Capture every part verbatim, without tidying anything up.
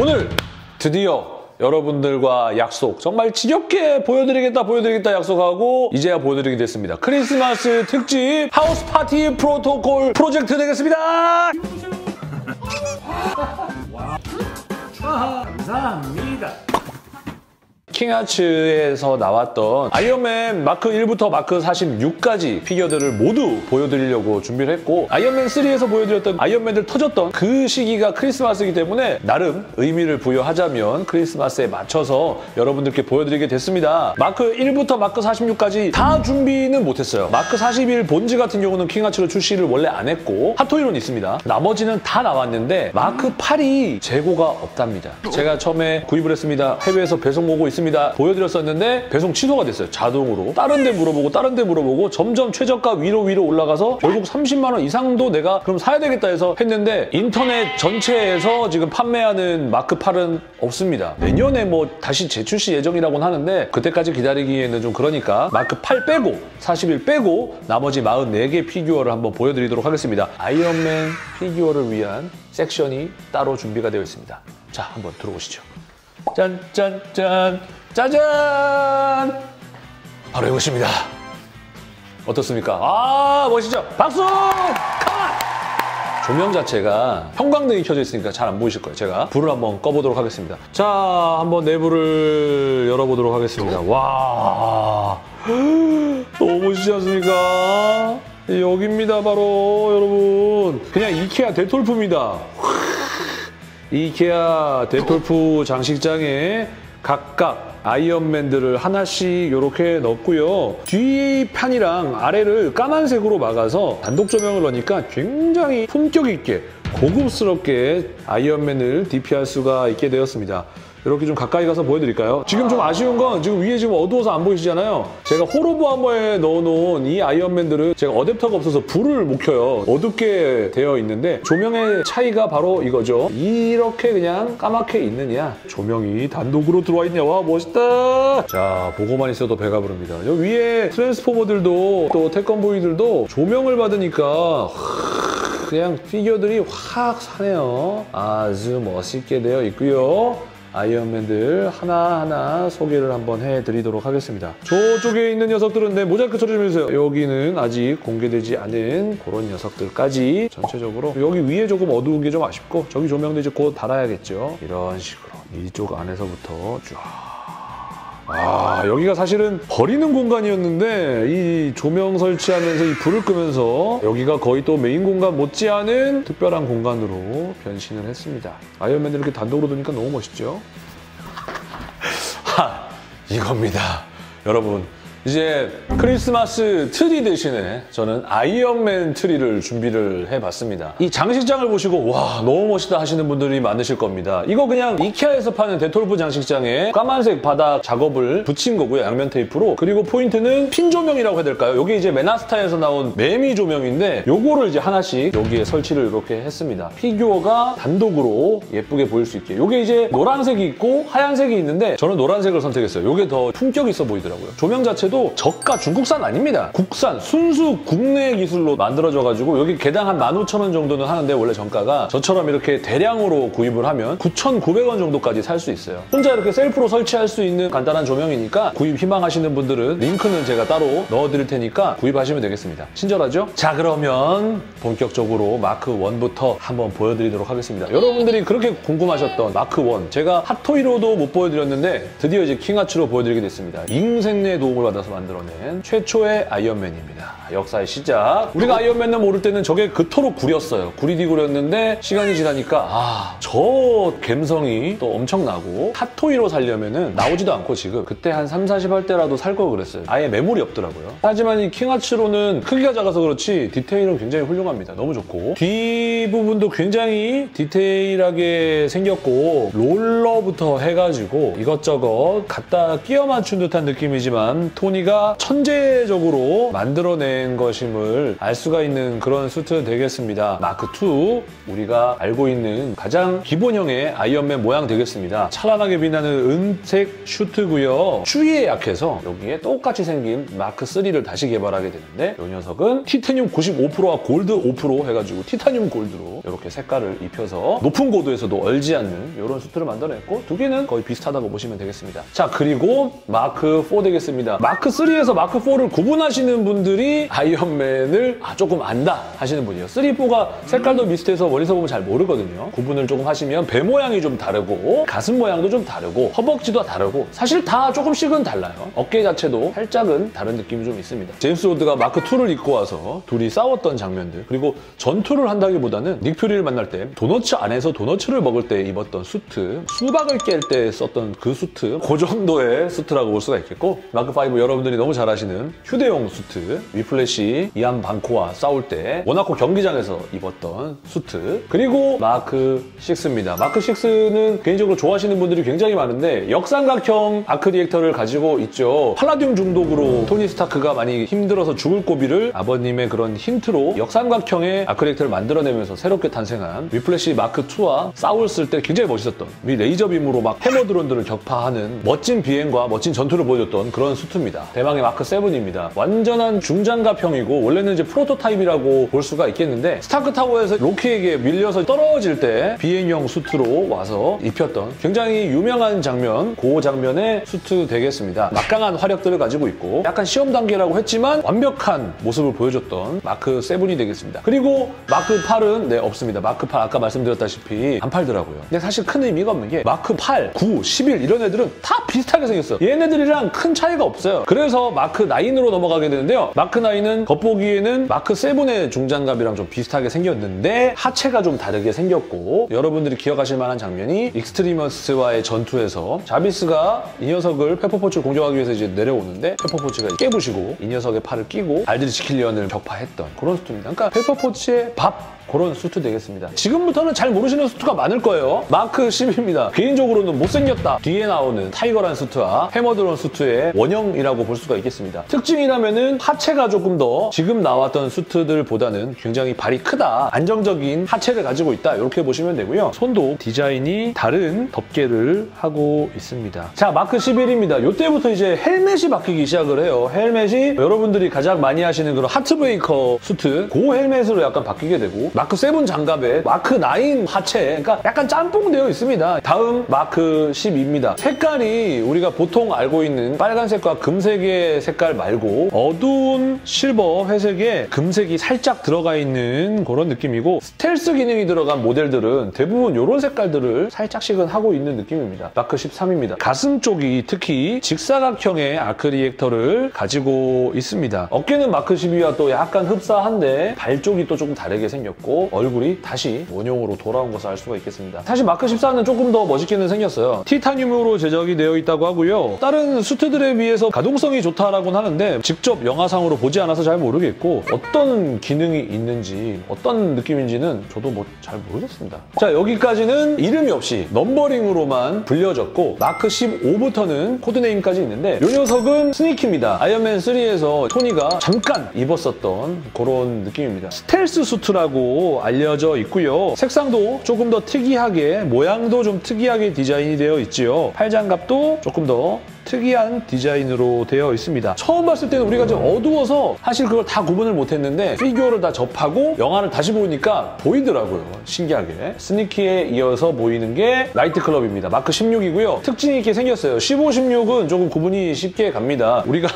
오늘 드디어 여러분들과 약속, 정말 지겹게 보여드리겠다 보여드리겠다 약속하고 이제야 보여드리게 됐습니다. 크리스마스 특집 하우스 파티 프로토콜 프로젝트 되겠습니다. 감사합니다. 킹아츠에서 나왔던 아이언맨 마크 일부터 마크 사십육까지 피규어들을 모두 보여드리려고 준비를 했고, 아이언맨 삼에서 보여드렸던 아이언맨들 터졌던 그 시기가 크리스마스이기 때문에 나름 의미를 부여하자면 크리스마스에 맞춰서 여러분들께 보여드리게 됐습니다. 마크 일부터 마크 사십육까지 다 준비는 못했어요. 마크 사십일 본즈 같은 경우는 킹아츠로 출시를 원래 안 했고 핫토이로는 있습니다. 나머지는 다 나왔는데 마크 팔이 재고가 없답니다. 제가 처음에 구입을 했습니다. 해외에서 배송 오고 있습니다. 보여드렸었는데 배송 취소가 됐어요. 자동으로. 다른 데 물어보고 다른 데 물어보고 점점 최저가 위로 위로 올라가서 결국 삼십만 원 이상도 내가 그럼 사야 되겠다 해서 했는데 인터넷 전체에서 지금 판매하는 마크 팔은 없습니다. 내년에 뭐 다시 재출시 예정이라고는 하는데 그때까지 기다리기에는 좀 그러니까 마크 팔 빼고 사십일 빼고 나머지 사십사 개 피규어를 한번 보여드리도록 하겠습니다. 아이언맨 피규어를 위한 섹션이 따로 준비가 되어 있습니다. 자, 한번 들어보시죠. 짠짠짠 짜잔! 바로 이것입니다. 어떻습니까? 아, 멋있죠? 박수! 조명 자체가 형광등이 켜져 있으니까 잘 안 보이실 거예요. 제가 불을 한번 꺼보도록 하겠습니다. 자, 한번 내부를 열어보도록 하겠습니다. 와, 너무 멋있지 않습니까? 여기입니다, 바로 여러분. 그냥 이케아 데톨프입니다. 이케아 데톨프 장식장에 각각 아이언맨들을 하나씩 이렇게 넣고요. 뒤편이랑 아래를 까만색으로 막아서 단독 조명을 넣으니까 굉장히 품격 있게 고급스럽게 아이언맨을 디피할 수가 있게 되었습니다. 이렇게 좀 가까이 가서 보여드릴까요? 지금 좀 아쉬운 건 지금 위에 지금 어두워서 안 보이시잖아요. 제가 호로보아머에 넣어놓은 이 아이언맨들은 제가 어댑터가 없어서 불을 못 켜요. 어둡게 되어 있는데 조명의 차이가 바로 이거죠. 이렇게 그냥 까맣게 있느냐, 조명이 단독으로 들어와 있냐. 와, 멋있다. 자, 보고만 있어도 배가 부릅니다. 여기 위에 트랜스포머들도 또 태권보이들도 조명을 받으니까 그냥 피규어들이 확 사네요. 아주 멋있게 되어 있고요. 아이언맨들 하나하나 소개를 한번 해드리도록 하겠습니다. 저쪽에 있는 녀석들은 내 모자이크 처리 좀 해주세요. 여기는 아직 공개되지 않은 그런 녀석들까지 전체적으로 여기 위에 조금 어두운 게 좀 아쉽고 저기 조명도 이제 곧 달아야겠죠. 이런 식으로 이쪽 안에서부터 쫙. 아, 여기가 사실은 버리는 공간이었는데 이 조명 설치하면서 이 불을 끄면서 여기가 거의 또 메인 공간 못지않은 특별한 공간으로 변신을 했습니다. 아이언맨을 이렇게 단독으로 두니까 너무 멋있죠? 하! 이겁니다. 여러분, 이제 크리스마스 트리 대신에 저는 아이언맨 트리를 준비를 해봤습니다. 이 장식장을 보시고 와, 너무 멋있다 하시는 분들이 많으실 겁니다. 이거 그냥 이케아에서 파는 데톨프 장식장에 까만색 바닥 작업을 붙인 거고요. 양면 테이프로. 그리고 포인트는 핀 조명이라고 해야 될까요? 이게 이제 메나스타에서 나온 매미 조명인데 요거를 이제 하나씩 여기에 설치를 이렇게 했습니다. 피규어가 단독으로 예쁘게 보일 수 있게. 요게 이제 노란색이 있고 하얀색이 있는데 저는 노란색을 선택했어요. 요게 더 품격 있어 보이더라고요. 조명 자체도 저가 중국산 아닙니다. 국산, 순수 국내 기술로 만들어져가지고 여기 개당 한 만 오천 원 정도는 하는데 원래 정가가 저처럼 이렇게 대량으로 구입을 하면 구천구백 원 정도까지 살 수 있어요. 혼자 이렇게 셀프로 설치할 수 있는 간단한 조명이니까 구입 희망하시는 분들은 링크는 제가 따로 넣어드릴 테니까 구입하시면 되겠습니다. 친절하죠? 자, 그러면 본격적으로 마크 일부터 한번 보여드리도록 하겠습니다. 여러분들이 그렇게 궁금하셨던 마크 일, 제가 핫토이로도 못 보여드렸는데 드디어 이제 킹아츠로 보여드리게 됐습니다. 인생의 도움을 받아 만들어낸 최초의 아이언맨입니다. 역사의 시작. 우리가 아이언맨을 모를 때는 저게 그토록 구렸어요. 구리디 구렸는데 시간이 지나니까 아, 저 갬성이 또 엄청나고 핫토이로 살려면은 나오지도 않고 지금 그때 한 삼, 사십 할 때라도 살 걸 그랬어요. 아예 메모리 없더라고요. 하지만 이 킹아츠로는 크기가 작아서 그렇지 디테일은 굉장히 훌륭합니다. 너무 좋고 뒷부분도 굉장히 디테일하게 생겼고 롤러부터 해가지고 이것저것 갖다 끼워 맞춘 듯한 느낌이지만 톤 소니가 천재적으로 만들어낸 것임을 알 수가 있는 그런 수트 되겠습니다. 마크 투, 우리가 알고 있는 가장 기본형의 아이언맨 모양 되겠습니다. 찬란하게 빛나는 은색 슈트고요. 추위에 약해서 여기에 똑같이 생긴 마크 쓰리를 다시 개발하게 되는데 이 녀석은 티타늄 구십오 퍼센트와 골드 오 퍼센트 해가지고 티타늄 골드로 이렇게 색깔을 입혀서 높은 고도에서도 얼지 않는 이런 수트를 만들어냈고 두 개는 거의 비슷하다고 보시면 되겠습니다. 자, 그리고 마크 포 되겠습니다. 마크 쓰리에서 마크 포를 구분하시는 분들이 아이언맨을 아, 조금 안다 하시는 분이에요. 쓰리, 포가 색깔도 비슷해서 멀리서 보면 잘 모르거든요. 구분을 조금 하시면 배 모양이 좀 다르고 가슴 모양도 좀 다르고 허벅지도 다르고 사실 다 조금씩은 달라요. 어깨 자체도 살짝은 다른 느낌이 좀 있습니다. 제임스 로드가 마크 투를 입고 와서 둘이 싸웠던 장면들, 그리고 전투를 한다기보다는 닉 퓨리를 만날 때 도너츠 안에서 도너츠를 먹을 때 입었던 수트, 수박을 깰 때 썼던 그 수트, 그 정도의 수트라고 볼 수가 있겠고, 마크 파이브 여러분들이 너무 잘 아시는 휴대용 수트, 위플래시 이안 방코와 싸울 때 모나코 경기장에서 입었던 수트, 그리고 마크 식스입니다. 마크 식스는 개인적으로 좋아하시는 분들이 굉장히 많은데 역삼각형 아크 리액터를 가지고 있죠. 팔라듐 중독으로 토니 스타크가 많이 힘들어서 죽을 고비를 아버님의 그런 힌트로 역삼각형의 아크 리액터를 만들어내면서 새롭게 탄생한 위플래시 마크 투와 싸웠을 때 굉장히 멋있었던, 이 레이저 빔으로 막 해머 드론들을 격파하는 멋진 비행과 멋진 전투를 보여줬던 그런 수트입니다. 대망의 마크 세븐입니다. 완전한 중장갑형이고 원래는 이제 프로토타입이라고 볼 수가 있겠는데 스타크 타워에서 로키에게 밀려서 떨어질 때 비행형 수트로 와서 입혔던 굉장히 유명한 장면, 그 장면의 수트 되겠습니다. 막강한 화력들을 가지고 있고 약간 시험 단계라고 했지만 완벽한 모습을 보여줬던 마크 세븐이 되겠습니다. 그리고 마크 에잇은 네 없습니다. 마크 에잇 아까 말씀드렸다시피 안 팔더라고요. 근데 사실 큰 의미가 없는 게 마크 에잇, 나인, 십일 이런 애들은 다 비슷하게 생겼어요. 얘네들이랑 큰 차이가 없어요. 그래서 마크 나인으로 넘어가게 되는데요. 마크 나인은 겉보기에는 마크 세븐의 중장갑이랑 좀 비슷하게 생겼는데 하체가 좀 다르게 생겼고, 여러분들이 기억하실 만한 장면이 익스트리머스와의 전투에서 자비스가 이 녀석을 페퍼포츠를 공격하기 위해서 이제 내려오는데 페퍼포츠가 깨부시고 이 녀석의 팔을 끼고 알드리 지킬리언을 격파했던 그런 수트입니다. 그러니까 페퍼포츠의 밥! 그런 수트 되겠습니다. 지금부터는 잘 모르시는 수트가 많을 거예요. 마크 십입니다. 개인적으로는 못생겼다. 뒤에 나오는 타이거란 수트와 해머드론 수트의 원형이라고 볼 수가 있겠습니다. 특징이라면은 하체가 조금 더 지금 나왔던 수트들보다는 굉장히 발이 크다. 안정적인 하체를 가지고 있다. 이렇게 보시면 되고요. 손도 디자인이 다른 덮개를 하고 있습니다. 자, 마크 십일입니다. 이때부터 이제 헬멧이 바뀌기 시작을 해요. 헬멧이 여러분들이 가장 많이 하시는 그런 하트브레이커 수트, 그 헬멧으로 약간 바뀌게 되고, 마크 세븐 장갑에 마크 나인 하체, 그러니까 약간 짬뽕되어 있습니다. 다음 마크 십이입니다. 색깔이 우리가 보통 알고 있는 빨간색과 금색의 색깔 말고 어두운 실버 회색에 금색이 살짝 들어가 있는 그런 느낌이고, 스텔스 기능이 들어간 모델들은 대부분 이런 색깔들을 살짝씩은 하고 있는 느낌입니다. 마크 십삼입니다. 가슴 쪽이 특히 직사각형의 아크 리액터를 가지고 있습니다. 어깨는 마크 십이와 또 약간 흡사한데 발 쪽이 또 조금 다르게 생겼고 얼굴이 다시 원형으로 돌아온 것을 알 수가 있겠습니다. 사실 마크 십사는 조금 더 멋있게는 생겼어요. 티타늄으로 제작이 되어 있다고 하고요. 다른 수트들에 비해서 가동성이 좋다라고는 하는데 직접 영화상으로 보지 않아서 잘 모르겠고 어떤 기능이 있는지 어떤 느낌인지는 저도 뭐 잘 모르겠습니다. 자, 여기까지는 이름이 없이 넘버링으로만 불려졌고 마크 십오부터는 코드네임까지 있는데 이 녀석은 스니키입니다. 아이언맨 쓰리에서 토니가 잠깐 입었었던 그런 느낌입니다. 스텔스 수트라고 알려져 있고요. 색상도 조금 더 특이하게, 모양도 좀 특이하게 디자인이 되어 있지요. 팔장갑도 조금 더 특이한 디자인으로 되어 있습니다. 처음 봤을 때는 우리가 좀 어두워서 사실 그걸 다 구분을 못했는데 피규어를 다 접하고 영화를 다시 보니까 보이더라고요. 신기하게. 스니키에 이어서 보이는 게 나이트클럽입니다. 마크 십육이고요. 특징이 이렇게 생겼어요. 십오, 십육은 조금 구분이 쉽게 갑니다. 우리가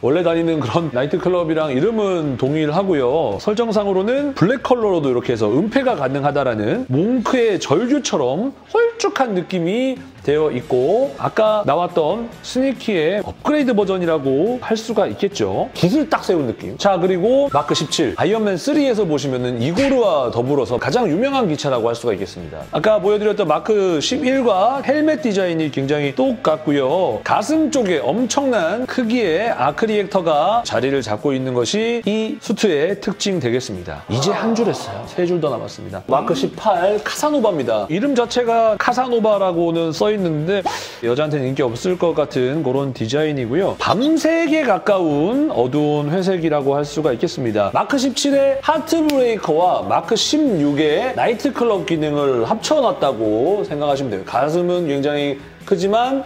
원래 다니는 그런 나이트클럽이랑 이름은 동일하고요. 설정상으로는 블랙 컬러로도 이렇게 해서 은폐가 가능하다라는 몽크의 절규처럼 홀쭉한 느낌이 되어 있고, 아까 나왔던 스니키의 업그레이드 버전이라고 할 수가 있겠죠. 깃을 딱 세운 느낌. 자, 그리고 마크 십칠. 아이언맨 쓰리에서 보시면은 이고르와 더불어서 가장 유명한 기차라고 할 수가 있겠습니다. 아까 보여드렸던 마크 십일과 헬멧 디자인이 굉장히 똑같고요. 가슴 쪽에 엄청난 크기의 아크 리액터가 자리를 잡고 있는 것이 이 수트의 특징 되겠습니다. 이제 한 줄 했어요. 세 줄 더 남았습니다. 마크 십팔 카사노바입니다. 이름 자체가 카사노바라고는 써있는데 여자한테는 인기 없을 것 같은 그런 디자인이고요. 밤색에 가까운 어두운 회색이라고 할 수가 있겠습니다. 마크 십칠의 하트브레이커와 마크 십육의 나이트클럽 기능을 합쳐놨다고 생각하시면 돼요. 가슴은 굉장히 크지만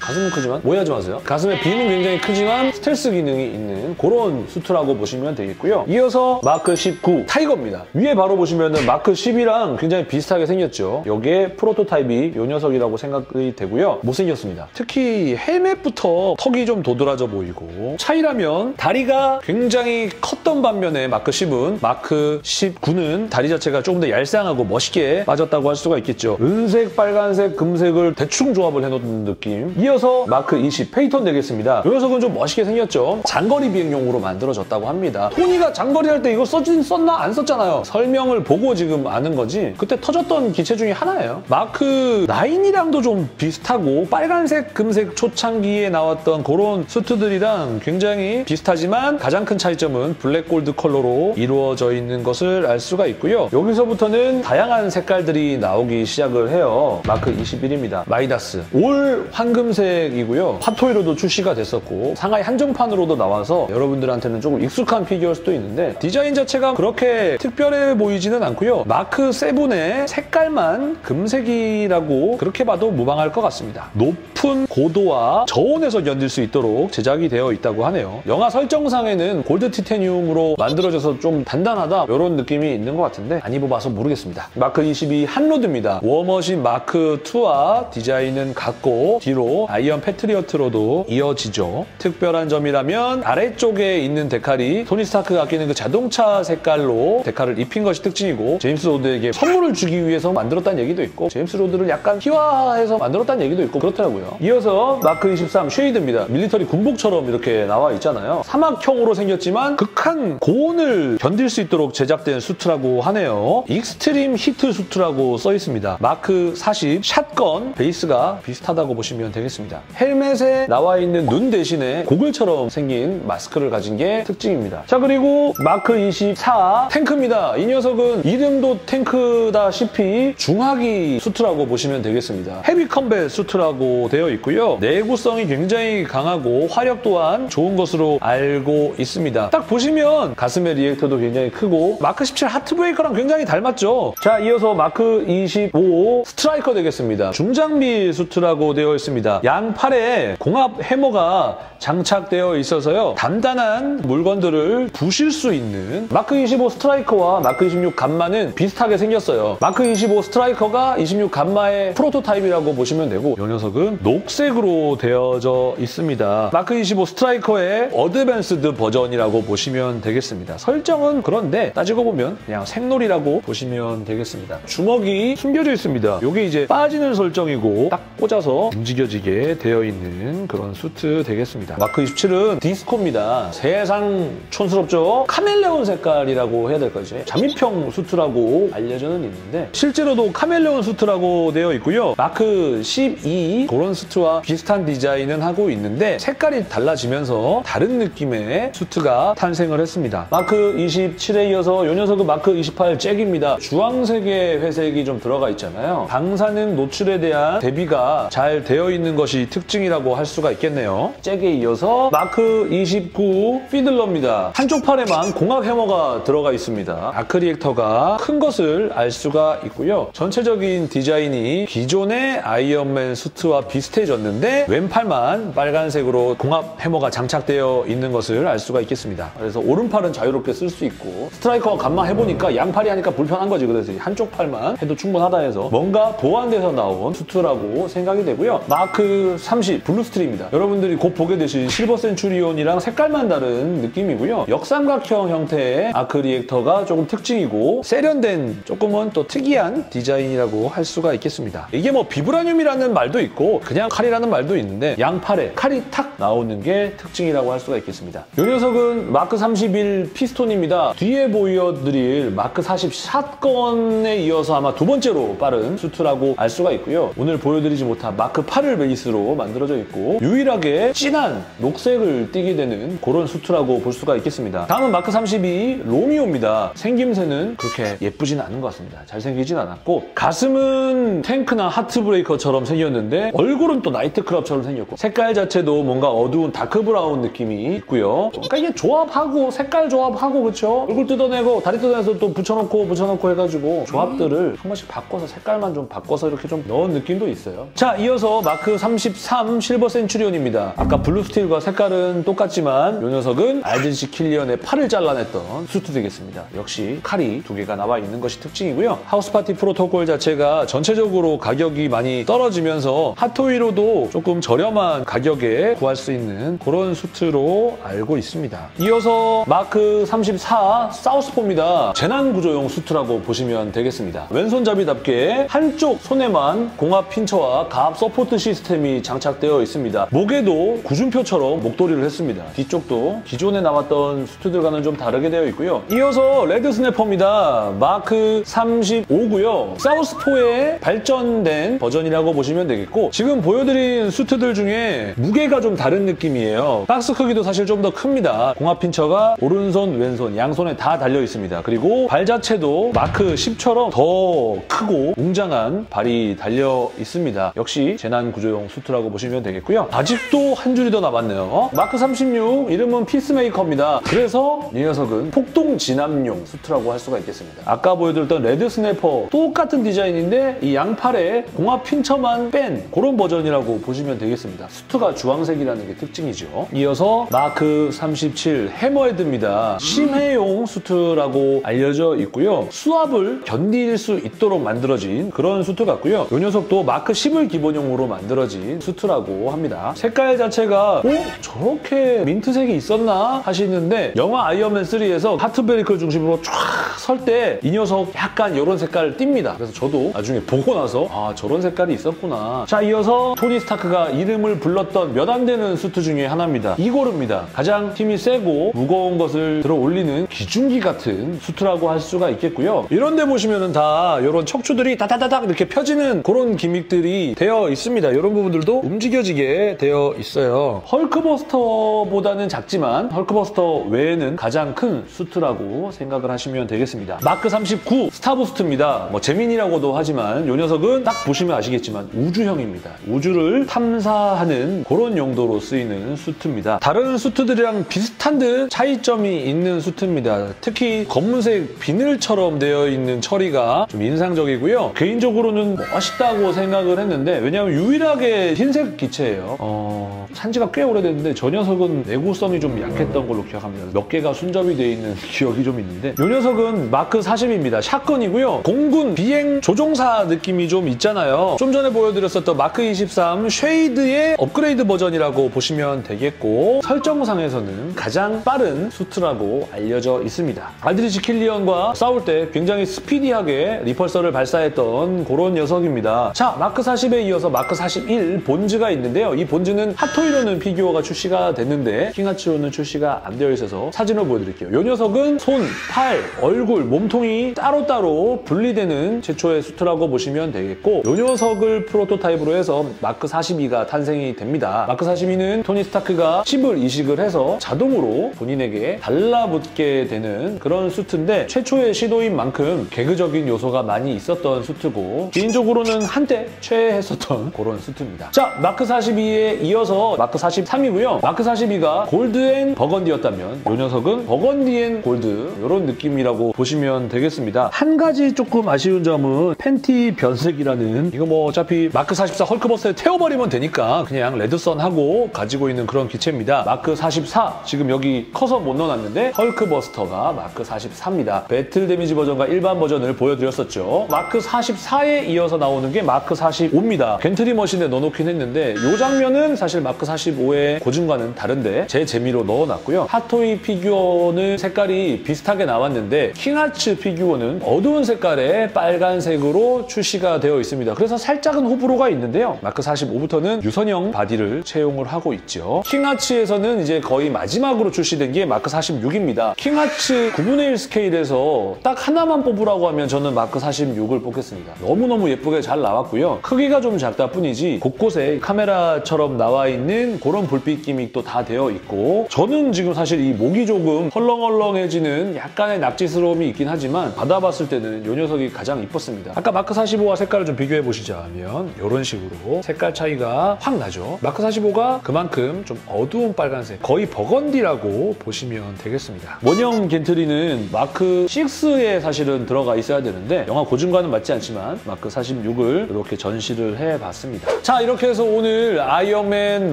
가슴은 크지만 오해하지 마세요. 가슴의 빔은 굉장히 크지만 스텔스 기능이 있는 그런 수트라고 보시면 되겠고요. 이어서 마크 십구 타이거입니다. 위에 바로 보시면은 마크 십이랑 굉장히 비슷하게 생겼죠. 여기에 프로토타입이 이 녀석이라고 생각이 되고요. 못생겼습니다. 특히 헬멧부터 턱이 좀 도드라져 보이고 차이라면 다리가 굉장히 컸던 반면에 마크 십은 마크 십구는 다리 자체가 조금 더 얄쌍하고 멋있게 빠졌다고 할 수가 있겠죠. 은색, 빨간색, 금색을 대충 조합을 해놓은 느낌. 이어서 마크 이십 페이턴 되겠습니다. 이 녀석은 좀 멋있게 생겼죠. 장거리 비행용으로 만들어졌다고 합니다. 토니가 장거리 할 때 이거 써진 썼나 안 썼잖아요. 설명을 보고 지금 아는 거지 그때 터졌던 기체 중에 하나예요. 마크 나인이랑도 좀 비슷하고 빨간색 금색 초창기에 나왔던 그런 수트들이랑 굉장히 비슷하지만 가장 큰 차이점은 블랙 골드 컬러로 이루어져 있는 것을 알 수가 있고요. 여기서부터는 다양한 색깔들이 나오기 시작을 해요. 마크 이십일입니다. 마이다스 올 황금색 이고요. 핫토이로도 출시가 됐었고 상하이 한정판으로도 나와서 여러분들한테는 조금 익숙한 피규어일 수도 있는데 디자인 자체가 그렇게 특별해 보이지는 않고요. 마크 칠의 색깔만 금색이라고 그렇게 봐도 무방할 것 같습니다. 높은 고도와 저온에서 견딜 수 있도록 제작이 되어 있다고 하네요. 영화 설정상에는 골드 티타늄으로 만들어져서 좀 단단하다 이런 느낌이 있는 것 같은데 안 입어봐서 모르겠습니다. 마크 이십이 한로드입니다. 워머신 마크 이와 디자인은 같고 뒤로 아이언 패트리어트로도 이어지죠. 특별한 점이라면 아래쪽에 있는 데칼이 토니 스타크가 아끼는 그 자동차 색깔로 데칼을 입힌 것이 특징이고 제임스 로드에게 선물을 주기 위해서 만들었다는 얘기도 있고 제임스 로드를 약간 희화해서 만들었다는 얘기도 있고 그렇더라고요. 이어서 마크 이십삼 쉐이드입니다. 밀리터리 군복처럼 이렇게 나와 있잖아요. 사막형으로 생겼지만 극한 고온을 견딜 수 있도록 제작된 수트라고 하네요. 익스트림 히트 수트라고 써 있습니다. 마크 사십 샷건 베이스가 비슷하다고 보시면 되겠습니다. 헬멧에 나와 있는 눈 대신에 고글처럼 생긴 마스크를 가진 게 특징입니다. 자 그리고 마크 이십사 탱크입니다. 이 녀석은 이름도 탱크다시피 중하기 수트라고 보시면 되겠습니다. 헤비 컴뱃 수트라고 되어 있고요. 내구성이 굉장히 강하고 화력 또한 좋은 것으로 알고 있습니다. 딱 보시면 가슴의 리액터도 굉장히 크고 마크 십칠 하트브레이커랑 굉장히 닮았죠. 자 이어서 마크 이십오 스트라이커 되겠습니다. 중장비 수트라고 되어 있습니다. 양팔에 공합 해머가 장착되어 있어서요. 단단한 물건들을 부실 수 있는 마크 이십오 스트라이커와 마크 이십육 감마는 비슷하게 생겼어요. 마크 이십오 스트라이커가 이십육 감마의 프로토타입이라고 보시면 되고 이 녀석은 녹색으로 되어져 있습니다. 마크 이십오 스트라이커의 어드밴스드 버전이라고 보시면 되겠습니다. 설정은 그런데 따지고 보면 그냥 생놀이라고 보시면 되겠습니다. 주먹이 숨겨져 있습니다. 이게 이제 빠지는 설정이고 딱 꽂아서 움직여지게 되어 있는 그런 수트 되겠습니다. 마크 이십칠은 디스코입니다. 세상 촌스럽죠? 카멜레온 색깔이라고 해야 될까요? 잠입형 수트라고 알려져는 있는데 실제로도 카멜레온 수트라고 되어 있고요. 마크 십이 그런 수트와 비슷한 디자인은 하고 있는데 색깔이 달라지면서 다른 느낌의 수트가 탄생을 했습니다. 마크 이십칠에 이어서 이 녀석은 마크 이십팔 잭입니다. 주황색의 회색이 좀 들어가 있잖아요. 방사능 노출에 대한 대비가 잘 되어 있는 것이 특징이라고 할 수가 있겠네요. 잭에 이어서 마크 이십구 피들러입니다. 한쪽 팔에만 공학 해머가 들어가 있습니다. 아크 리액터가 큰 것을 알 수가 있고요. 전체적인 디자인이 기존의 아이언맨 수트와 비슷해졌는데 왼팔만 빨간색으로 공학 해머가 장착되어 있는 것을 알 수가 있겠습니다. 그래서 오른팔은 자유롭게 쓸 수 있고 스트라이커와 감마 해보니까 양팔이 하니까 불편한 거지. 그래서 한쪽 팔만 해도 충분하다 해서 뭔가 보완돼서 나온 수트라고 생각이 되고요. 마크 삼십 블루스트리입니다. 여러분들이 곧 보게 되실 실버 센츄리온이랑 색깔만 다른 느낌이고요. 역삼각형 형태의 아크 리액터가 조금 특징이고 세련된 조금은 또 특이한 디자인이라고 할 수가 있겠습니다. 이게 뭐 비브라늄이라는 말도 있고 그냥 칼이라는 말도 있는데 양팔에 칼이 탁 나오는 게 특징이라고 할 수가 있겠습니다. 이 녀석은 마크 삼십일 피스톤입니다. 뒤에 보여드릴 마크 사십 샷건에 이어서 아마 두 번째로 빠른 수트라고 알 수가 있고요. 오늘 보여드리지 못한 마크 팔을 베이스 베이스로 만들어져 있고 유일하게 진한 녹색을 띠게 되는 그런 수트라고 볼 수가 있겠습니다. 다음은 마크 삼십이 로미오입니다. 생김새는 그렇게 예쁘진 않은 것 같습니다. 잘생기진 않았고 가슴은 탱크나 하트브레이커처럼 생겼는데 얼굴은 또 나이트클럽처럼 생겼고 색깔 자체도 뭔가 어두운 다크브라운 느낌이 있고요. 그러니까 이게 조합하고 색깔 조합하고 그쵸? 얼굴 뜯어내고 다리 뜯어내서 또 붙여놓고 붙여놓고 해가지고 조합들을 한 번씩 바꿔서 색깔만 좀 바꿔서 이렇게 좀 넣은 느낌도 있어요. 자, 이어서 마크 삼십삼 실버 센츄리온입니다. 아까 블루스틸과 색깔은 똑같지만 이 녀석은 알든시 킬리언의 팔을 잘라냈던 수트 되겠습니다. 역시 칼이 두 개가 나와 있는 것이 특징이고요. 하우스파티 프로토콜 자체가 전체적으로 가격이 많이 떨어지면서 핫토이로도 조금 저렴한 가격에 구할 수 있는 그런 수트로 알고 있습니다. 이어서 마크 삼십사 사우스포입니다. 재난구조용 수트라고 보시면 되겠습니다. 왼손잡이답게 한쪽 손에만 공합 핀처와 가압 서포트 시스템이 장착되어 있습니다. 목에도 구준표처럼 목도리를 했습니다. 뒤쪽도 기존에 나왔던 수트들과는 좀 다르게 되어 있고요. 이어서 레드 스네퍼입니다. 마크 삼십오고요. 사우스포의 발전된 버전이라고 보시면 되겠고 지금 보여드린 수트들 중에 무게가 좀 다른 느낌이에요. 박스 크기도 사실 좀 더 큽니다. 공합 핀처가 오른손, 왼손, 양손에 다 달려 있습니다. 그리고 발 자체도 마크 십처럼 더 크고 웅장한 발이 달려 있습니다. 역시 재난구조용 수트라고 보시면 되겠고요. 아직도 한 줄이 더 남았네요. 마크 삼십육 이름은 피스메이커입니다. 그래서 이 녀석은 폭동 진압용 수트라고 할 수가 있겠습니다. 아까 보여드렸던 레드 스네퍼 똑같은 디자인인데 이 양팔에 공합 핀처만 뺀 그런 버전이라고 보시면 되겠습니다. 수트가 주황색이라는 게 특징이죠. 이어서 마크 삼십칠 해머헤드입니다. 심해용 수트라고 알려져 있고요. 수압을 견딜 수 있도록 만들어진 그런 수트 같고요. 이 녀석도 마크 십을 기본용으로 만들어진 수트라고 합니다. 색깔 자체가 어? 저렇게 민트색이 있었나? 하시는데 영화 아이언맨 삼에서 하트브레이커 중심으로 쫙 설 때 이 녀석 약간 이런 색깔을 띱니다. 그래서 저도 나중에 보고 나서 아 저런 색깔이 있었구나. 자, 이어서 토니 스타크가 이름을 불렀던 몇 안 되는 수트 중에 하나입니다. 이고르입니다. 가장 힘이 세고 무거운 것을 들어 올리는 기중기 같은 수트라고 할 수가 있겠고요. 이런데 보시면은 다 이런 척추들이 다다다닥 이렇게 펴지는 그런 기믹들이 되어 있습니다. 이런 부분들도 움직여지게 되어 있어요. 헐크버스터보다는 작지만 헐크버스터 외에는 가장 큰 수트라고 생각을 하시면 되겠습니다. 마크 삼십구 스타부스트입니다. 뭐 재민이라고도 하지만 이 녀석은 딱 보시면 아시겠지만 우주형입니다. 우주를 탐사하는 그런 용도로 쓰이는 수트입니다. 다른 수트들이랑 비슷한 듯 차이점이 있는 수트입니다. 특히 검은색 비늘처럼 되어 있는 처리가 좀 인상적이고요. 개인적으로는 멋있다고 생각을 했는데 왜냐하면 유일하게 흰색 기체예요. 어... 산지가 꽤 오래됐는데 저 녀석은 내구성이 좀 약했던 걸로 기억합니다. 몇 개가 순접이 되어 있는 기억이 좀 있는데 이 녀석은 마크 사십입니다. 샷건이고요. 공군 비행 조종사 느낌이 좀 있잖아요. 좀 전에 보여드렸었던 마크 이십삼 쉐이드의 업그레이드 버전이라고 보시면 되겠고 설정상에서는 가장 빠른 수트라고 알려져 있습니다. 알드리치 킬리언과 싸울 때 굉장히 스피디하게 리펄서를 발사했던 그런 녀석입니다. 자, 마크 사십에 이어서 마크 사십일 본즈가 있는데요. 이 본즈는 핫토이로는 피규어가 출시가 됐는데 킹아츠로는 출시가 안 되어 있어서 사진을 보여드릴게요. 이 녀석은 손, 팔, 얼굴, 몸통이 따로따로 분리되는 최초의 수트라고 보시면 되겠고 이 녀석을 프로토타입으로 해서 마크 사십이가 탄생이 됩니다. 마크 사십이는 토니 스타크가 칩을 이식을 해서 자동으로 본인에게 달라붙게 되는 그런 수트인데 최초의 시도인 만큼 개그적인 요소가 많이 있었던 수트고 개인적으로는 한때 최애했었던 그런 수트입니다. 자, 마크 사십이에 이어서 마크 사십삼이고요. 마크 사십이가 골드 앤 버건디였다면 이 녀석은 버건디 앤 골드 이런 느낌이라고 보시면 되겠습니다. 한 가지 조금 아쉬운 점은 팬티 변색이라는 이거 뭐 어차피 마크 사십사 헐크버스에 태워버리면 되니까 그냥 레드선하고 가지고 있는 그런 기체입니다. 마크 사십사 지금 여기 커서 못 넣어놨는데 헐크버스터가 마크 사십사입니다. 배틀 데미지 버전과 일반 버전을 보여드렸었죠. 마크 사십사에 이어서 나오는 게 마크 사십오입니다. 겐트리 머신에 넣어놓긴 했는데 이 장면은 사실 마크 사십오의 고증과는 다른데 제 재미로 넣어놨고요. 핫토이 피규어는 색깔이 비슷하게 나왔는데 킹아츠 피규어는 어두운 색깔의 빨간색으로 출시가 되어 있습니다. 그래서 살짝은 호불호가 있는데요. 마크 사십오부터는 유선형 바디를 채용을 하고 있죠. 킹아츠에서는 이제 거의 마지막으로 출시된 게 마크 사십육입니다. 킹아츠 구분의 일 스케일에서 딱 하나만 뽑으라고 하면 저는 마크 사십육을 뽑겠습니다. 너무너무 예쁘게 잘 나왔고요. 크기가 좀 작다 뿐이지 곳곳에 카메라처럼 나와 있는 그런 불빛 기믹도 다 되어 있고, 저는 지금 사실 이 목이 조금 헐렁헐렁해지는 약간의 납치스러움이 있긴 하지만 받아봤을 때는 이 녀석이 가장 이뻤습니다. 아까 마크 사십오와 색깔을 좀 비교해 보시자면 이런 식으로 색깔 차이가 확 나죠. 마크 사십오가 그만큼 좀 어두운 빨간색, 거의 버건디라고 보시면 되겠습니다. 원형 겐트리는 마크 식스에 사실은 들어가 있어야 되는데 영화 고증과는 맞지 않지만 마크 사십육을 이렇게 전시를 해봤습니다. 자, 이렇게 해서 오늘 아이언맨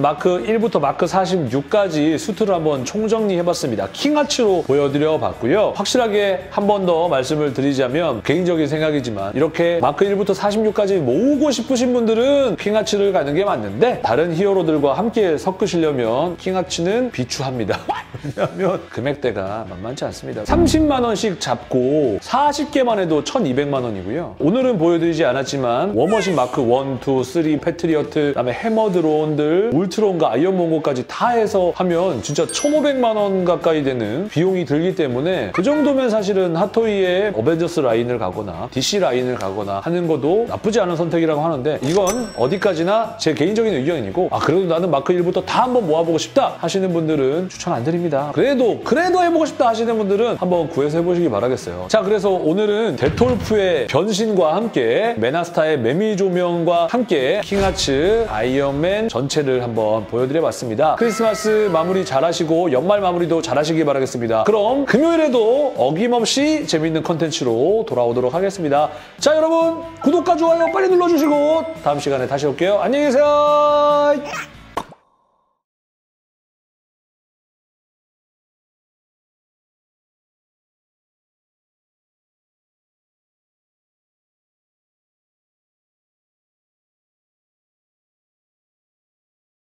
마크 일부터 마크 사십육까지 수트를 한번 총정리해봤습니다. 킹아츠로 보여드려봤고요. 확실하게 한 번 더 말씀을 드리자면 개인적인 생각이지만 이렇게 마크 일부터 사십육까지 모으고 싶으신 분들은 킹아츠를 가는 게 맞는데 다른 히어로들과 함께 섞으시려면 킹아츠는 비추합니다. 왜냐하면 금액대가 만만치 않습니다. 삼십만 원씩 잡고 사십 개만 해도 천이백만 원이고요. 오늘은 보여드리지 않았지만 워머신 마크 일, 이, 삼, 패트리어트, 그다음에 해머 드론들, 울트론과 아이언몽고까지 다 해서 하면 진짜 천오백만 원 가까이 되는 비용이 들기 때문에 그 정도면 사실은 핫토이의 어벤져스 라인을 가거나 디씨 라인을 가거나 하는 것도 나쁘지 않은 선택이라고 하는데 이건 어디까지나 제 개인적인 의견이고, 아 그래도 나는 마크 일부터 다 한번 모아보고 싶다 하시는 분들은 추천 안 드립니다. 그래도 그래도 해보고 싶다 하시는 분들은 한번 구해서 해보시기 바라겠어요. 자, 그래서 오늘은 데톨프의 변신과 함께 메나스타의 매미 조명과 함께 킹아츠 아이언맨 전체를 한번 보여드려봤습니다. 크리스마스 마무리 잘하시고 연말 마무리도 잘하시기 바라겠습니다. 그럼 금요일에도 어김없이 재밌는 컨텐츠로 돌아오도록 하겠습니다. 자, 여러분 구독과 좋아요 빨리 눌러주시고 다음 시간에 다시 올게요. 안녕히 계세요.